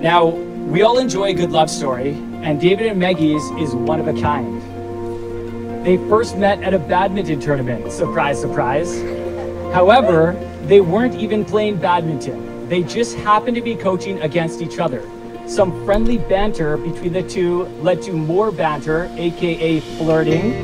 Now, we all enjoy a good love story, and David and Maggie's is one of a kind. They first met at a badminton tournament, surprise, surprise. However, they weren't even playing badminton. They just happened to be coaching against each other. Some friendly banter between the two led to more banter, aka flirting,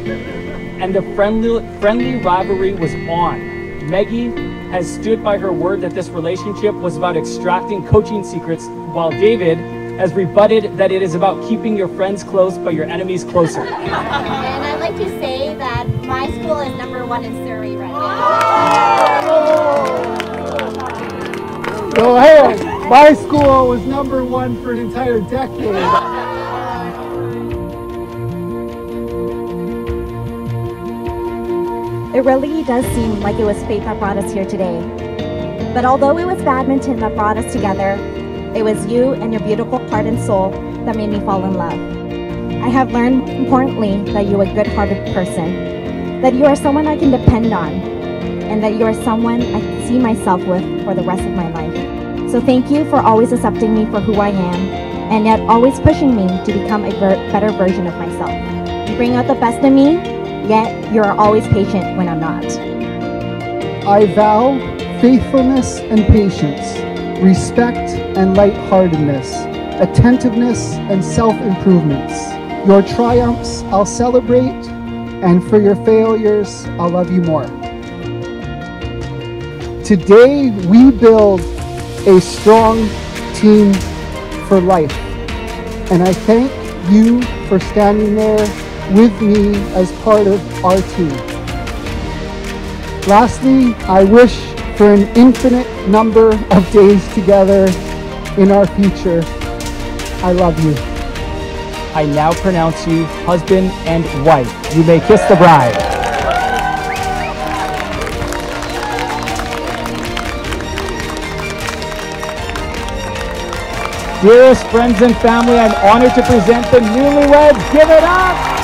and the friendly rivalry was on. Maggie has stood by her word that this relationship was about extracting coaching secrets, while David has rebutted that it is about keeping your friends close but your enemies closer. And I'd like to say that my school is #1 in Surrey right now. Go ahead. My school was #1 for an entire decade. It really does seem like it was fate that brought us here today. But although it was badminton that brought us together, it was you and your beautiful heart and soul that made me fall in love. I have learned, importantly, that you are a good-hearted person, that you are someone I can depend on, and that you are someone I can see myself with for the rest of my life. So thank you for always accepting me for who I am, and yet always pushing me to become a better version of myself. You bring out the best in me, yet you are always patient when I'm not. I vow faithfulness and patience, respect and lightheartedness, attentiveness and self-improvements. Your triumphs I'll celebrate, and for your failures I'll love you more. Today we build a strong team for life, and I thank you for standing there with me as part of our team. Lastly, I wish for an infinite number of days together in our future. I love you. I now pronounce you husband and wife. You may kiss the bride. Dearest friends and family, I'm honored to present the newlyweds. Give it up!